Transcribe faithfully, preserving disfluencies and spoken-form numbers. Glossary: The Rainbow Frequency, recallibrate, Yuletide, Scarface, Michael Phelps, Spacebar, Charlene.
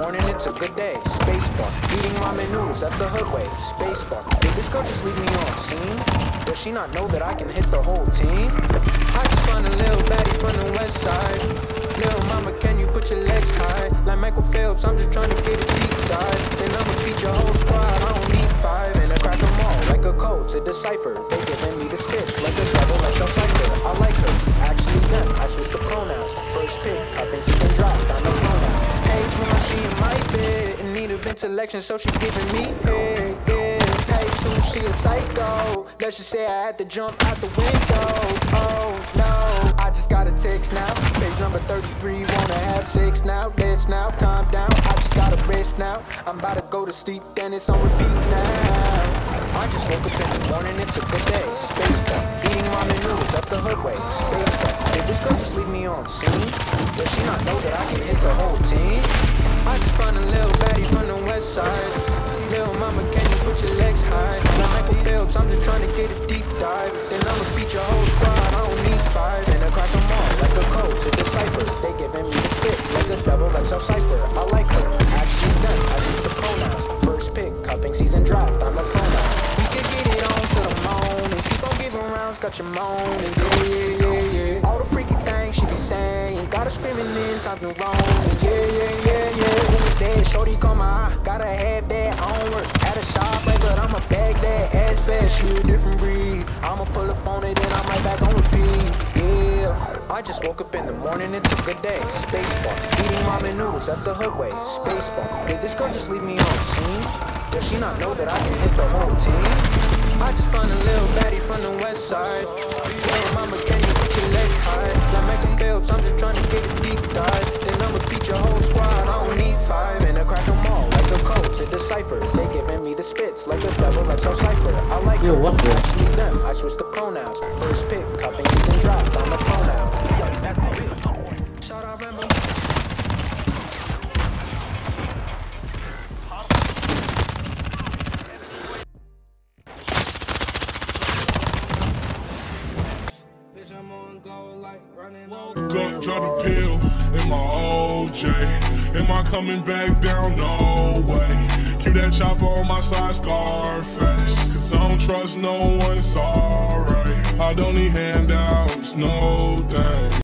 Morning, it's a good day. Spacebar. Eating ramen noodles, that's the hood way. Spacebar. Did this girl just leave me on scene? Does she not know that I can hit the whole team? I just find a little baddie from the west side. Little mama, can you put your legs high? Like Michael Phelps, I'm just trying to get a deep dive. And I'ma beat your whole squad, I don't need five. And I crack them all like a code to decipher. They giving me the spits like a double X L cipher. I like her, actually them, I switched the pronouns. First pick, I think she can drop, I know pronouns. Page when she in my bed, in need of intellection, so she giving me head, yeah. Page two, she a psycho, let's just say I had to jump out the window, oh no. I just got a text now, page number thirty-three, wanna have sex now, let's now, calm down, I just gotta rest now, I'm about to go to sleep, then it's on repeat now. I just woke up in the morning, it's a good day, Spacebar, eating ramen noodles, that's the hood way, Spacebar, did this girl just leave me on scene? Does she not know that I can hit the whole team? I just find a little baddie from the west side. Little mama, can you put your legs high? Like Michael Phelps, I'm just trying to get a deep dive. Then I'ma beat your whole squad, I don't need five. And I crack them all like a code to decipher. They giving me the sticks like a double X L cipher. I like her, actually done, I switch the pronouns. First pick, cuffing season draft, I'm a pronoun. We can get it on to the moan and keep on giving rounds, got your moan. And yeah, yeah, yeah, yeah. All the freaky things she be saying, got her screaming in times new wrong. Yeah, yeah, yeah, yeah. Who is that? Shorty call my eye, gotta have that onward. At a shop, like, but I'ma bag that ass fast. You a different breed. I'ma pull up on it and I'm right back on repeat. Yeah. I just woke up in the morning, it's a good day. Spacebar. Eating ramen noodles, that's the hood way. Spacebar. Did this girl just leave me on scene? Does she not know that I can hit the whole team? I just found a little baddie from the west side. Little mama, can you put your legs high? Like Michael Phelps, I'm just trying to get a deep dive. Then I'ma beat your whole squad, I don't need five. And I crack them all like a code to decipher. They giving me the spits like a double X L cipher. I like Yo, what her, actually them, I switch the pronouns. First pick, cuffing season dropped, I'm a pronoun. Shout out Rambo. Gun tryna peel in my O J. Am I coming back down? No way. Keep that chopper on my side, Scarface. Cause I don't trust no one, sorry. I don't need handouts, no thing.